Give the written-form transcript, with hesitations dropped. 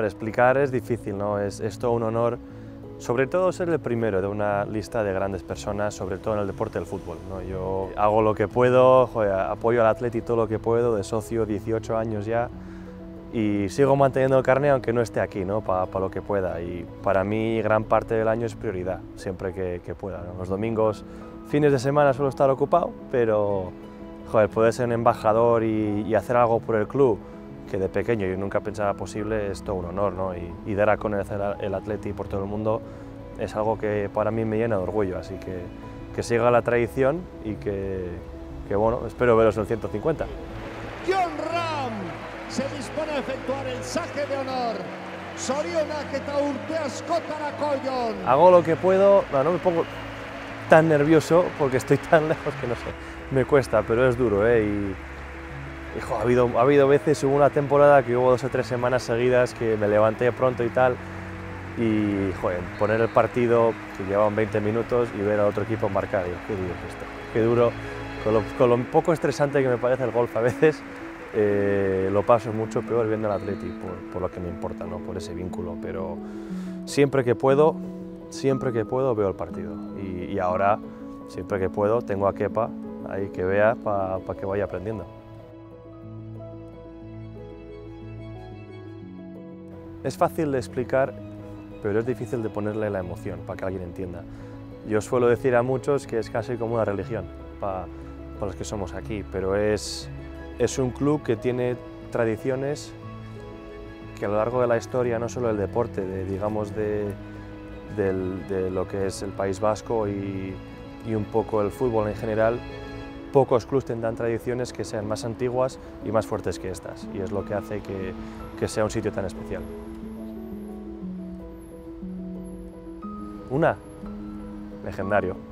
Hombre, explicar es difícil, ¿no? Es todo un honor, sobre todo ser el primero de una lista de grandes personas, sobre todo en el deporte del fútbol, ¿no? Yo hago lo que puedo, joder, apoyo al Atlético todo lo que puedo, de socio 18 años ya, y sigo manteniendo el carné aunque no esté aquí, ¿no? Para lo que pueda, y para mí gran parte del año es prioridad, siempre que pueda, ¿no? Los domingos, fines de semana suelo estar ocupado, pero joder, poder ser un embajador y hacer algo por el club, que de pequeño yo nunca pensaba posible, es todo un honor, ¿no? Y dar a conocer el Athletic por todo el mundo es algo que para mí me llena de orgullo, así que siga la tradición y que bueno, espero veros en el 150. John Ram se dispone a efectuar el saque de honor. Hago lo que puedo, no me pongo tan nervioso porque estoy tan lejos que no sé, me cuesta, pero es duro, ¿eh? Hijo, ha habido veces, hubo una temporada que hubo 2 o 3 semanas seguidas que me levanté pronto y tal, y joder, poner el partido que llevaban 20 minutos y ver a otro equipo marcar, digo, qué duro es esto, qué duro, con lo poco estresante que me parece el golf a veces, lo paso mucho peor viendo al Athletic, por lo que me importa, ¿no? Por ese vínculo, pero siempre que puedo veo el partido, y ahora siempre que puedo tengo a Kepa ahí que vea para que vaya aprendiendo. Es fácil de explicar, pero es difícil de ponerle la emoción para que alguien entienda. Yo suelo decir a muchos que es casi como una religión para los que somos aquí, pero es un club que tiene tradiciones que a lo largo de la historia, no solo del deporte, de lo que es el País Vasco y un poco el fútbol en general, pocos clubes tendrán tradiciones que sean más antiguas y más fuertes que estas, y es lo que hace que sea un sitio tan especial. Legendario.